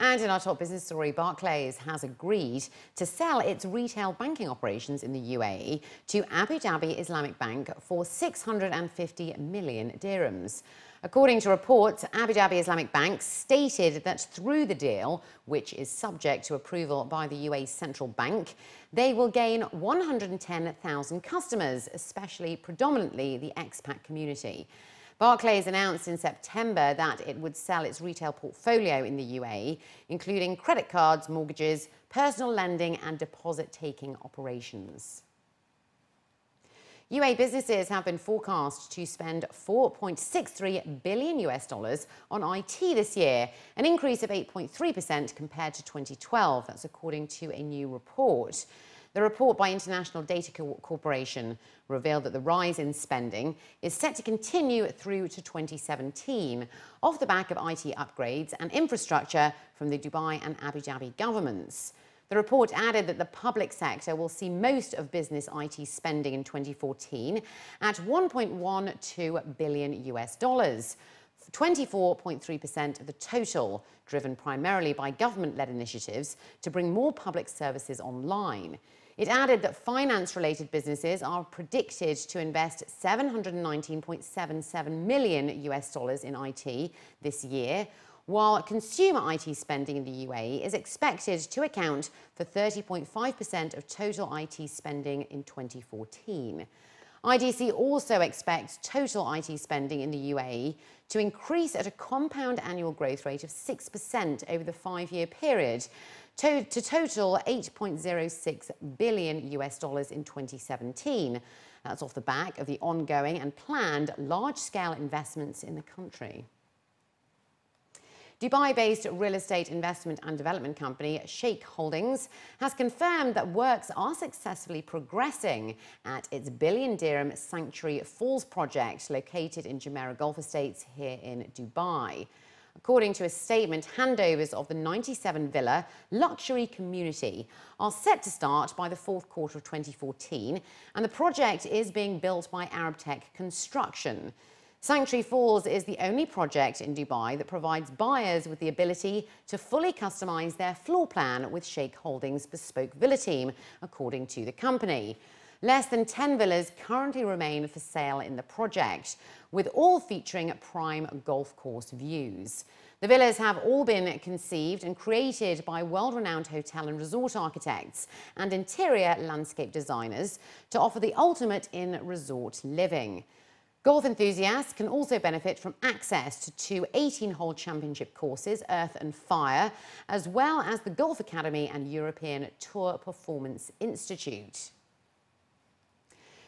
And in our top business story, Barclays has agreed to sell its retail banking operations in the UAE to Abu Dhabi Islamic Bank for 650 million dirhams. According to reports, Abu Dhabi Islamic Bank stated that through the deal, which is subject to approval by the UAE Central Bank, they will gain 110,000 customers, especially predominantly the expat community. Barclays announced in September that it would sell its retail portfolio in the UAE, including credit cards, mortgages, personal lending and deposit-taking operations. UAE businesses have been forecast to spend $4.63 billion on IT this year, an increase of 8.3% compared to 2012. That's according to a new report. The report by International Data Corporation revealed that the rise in spending is set to continue through to 2017, off the back of IT upgrades and infrastructure from the Dubai and Abu Dhabi governments. The report added that the public sector will see most of business IT spending in 2014 at $1.12 billion, 24.3% of the total, driven primarily by government-led initiatives to bring more public services online. It added that finance-related businesses are predicted to invest $719.77 million in IT this year, while consumer IT spending in the UAE is expected to account for 30.5% of total IT spending in 2014. IDC also expects total IT spending in the UAE to increase at a compound annual growth rate of 6% over the five-year period to total $8.06 billion in 2017. That's off the back of the ongoing and planned large-scale investments in the country. Dubai-based real estate investment and development company Sheikh Holdings has confirmed that works are successfully progressing at its billion-dirham Sanctuary Falls project located in Jumeirah Golf Estates here in Dubai. According to a statement, handovers of the 97-villa luxury community are set to start by the fourth quarter of 2014, and the project is being built by Arabtec Construction. Sanctuary Falls is the only project in Dubai that provides buyers with the ability to fully customize their floor plan with Sheikh Holdings' bespoke villa team, according to the company. Less than 10 villas currently remain for sale in the project, with all featuring prime golf course views. The villas have all been conceived and created by world-renowned hotel and resort architects and interior landscape designers to offer the ultimate in resort living. Golf enthusiasts can also benefit from access to two 18-hole championship courses, Earth and Fire, as well as the Golf Academy and European Tour Performance Institute.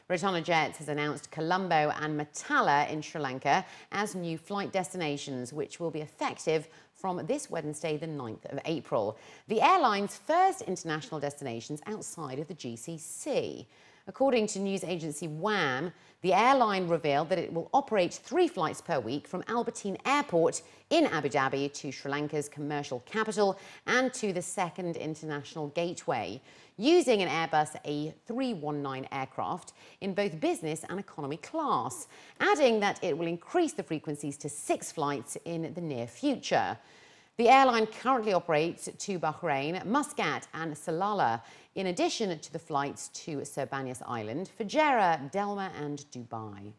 Rotana Jets has announced Colombo and Matala in Sri Lanka as new flight destinations, which will be effective from this Wednesday, the 9th of April, the airline's first international destinations outside of the GCC. According to news agency WAM, the airline revealed that it will operate 3 flights per week from Al Bateen Airport in Abu Dhabi to Sri Lanka's commercial capital and to the second international gateway, using an Airbus A319 aircraft in both business and economy class, adding that it will increase the frequencies to 6 flights in the near future. The airline currently operates to Bahrain, Muscat and Salalah, in addition to the flights to Sir Bani Yas Island, Fujairah, Delma and Dubai.